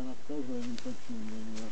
она отказывает, не хочу ее.